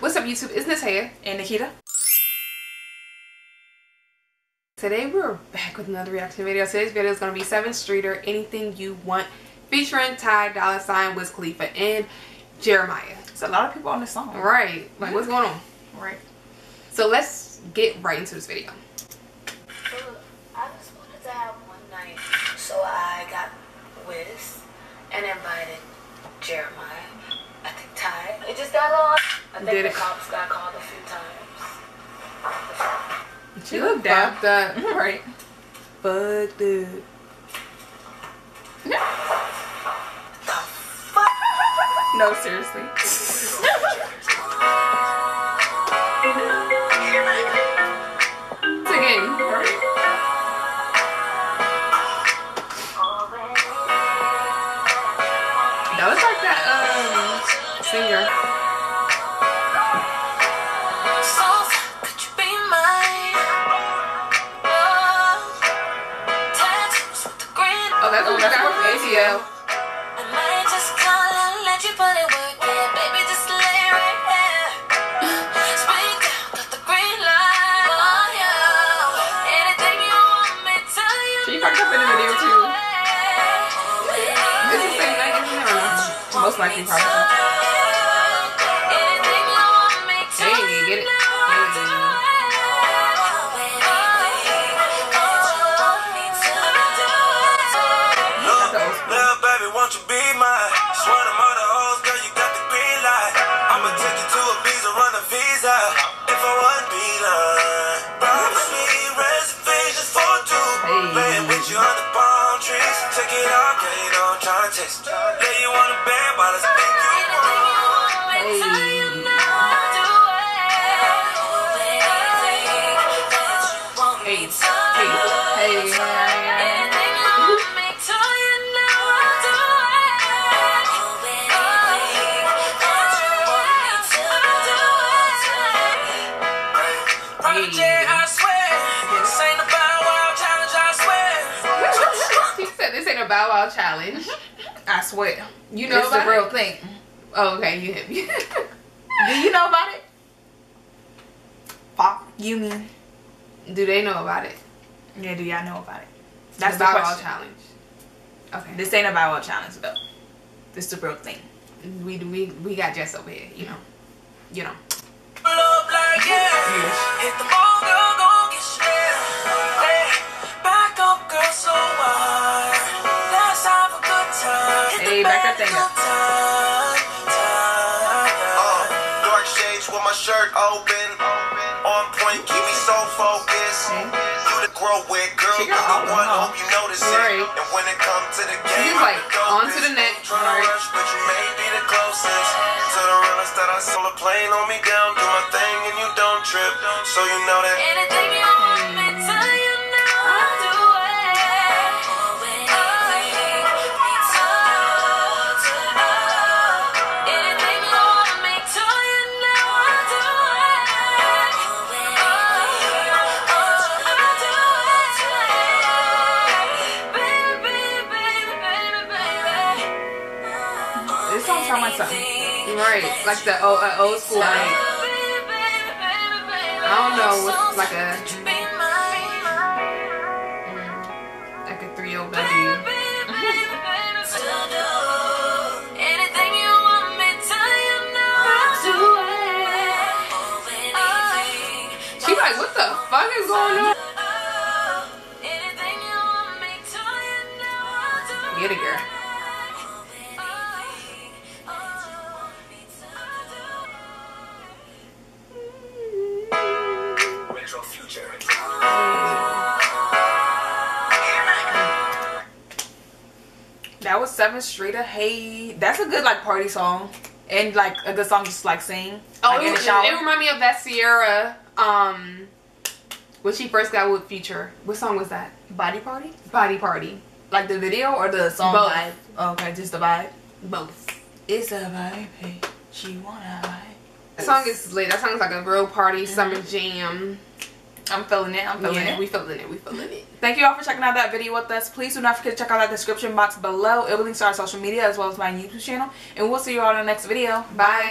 What's up, YouTube? It's Nataya and Nikita. Today we're back with another reaction video. Today's video is going to be Sevyn Streeter, Anything You Want, featuring Ty Dolla $ign, Wiz Khalifa, and Jeremih. It's a lot of people on this song. Right. Like, what's going on? Right. So let's get right into this video. I just wanted to have one night, so I got Wiz and invited Jeremih. I think Ty. It just got lost. I think the cops got called a few times. She looked fucked up. Right. Fucked up. No. The fuck? No, seriously. It's a game. Right? That was like that singer. Yeah. I might just call and let you put it work, yeah, baby, just lay right here. Speak out, got the green light on you. Anything you want me to you. She fucked up in the video too. This is the same thing as her. Most likely probably. Anything you want me to you. Get it. Bow Wow challenge. I swear. You know it's about the real thing. Oh, okay, you hit me. Do you know about it? Fuck you mean. Do they know about it? Yeah, do y'all know about it? That's the Bow Wow challenge. Okay. This ain't a Bow Wow challenge though. This the real thing. We got Jess over here, you know. You know. Back that thing up. Dark shades with my shirt open. On point, keep me so focused. You to grow with, girl. You hope you notice it. And when it comes to the game, you like on to the next. Rush, but you may be the closest to the realest that I saw a plane on me down. Do my thing and you don't trip, so you know that. Anything you want me to, you know I do it. Right, like the old school. Like, I don't know what's like a 3-year-old baby. Anything you want me to, you know I do it. She's like, what the fuck is going on? Anything you want me to, you know I do it. Get it, girl. That was Sevyn Streeter. Hey, that's a good like party song, and like a good song just like sing. Oh, like, it reminded me of that Sierra when she first got with Future. What song was that? Body Party. Body Party. Like the video or the song? Both. Vibe. Oh, okay, just the vibe. Both. It's a vibe. Hey, she wanna vibe. That song is lit. That song is like a real party summer jam. I'm feeling it. I'm feeling it. We feeling it. We feeling it. Thank you all for checking out that video with us. Please do not forget to check out that description box below. It will link to our social media as well as my YouTube channel. And we'll see you all in the next video. Bye.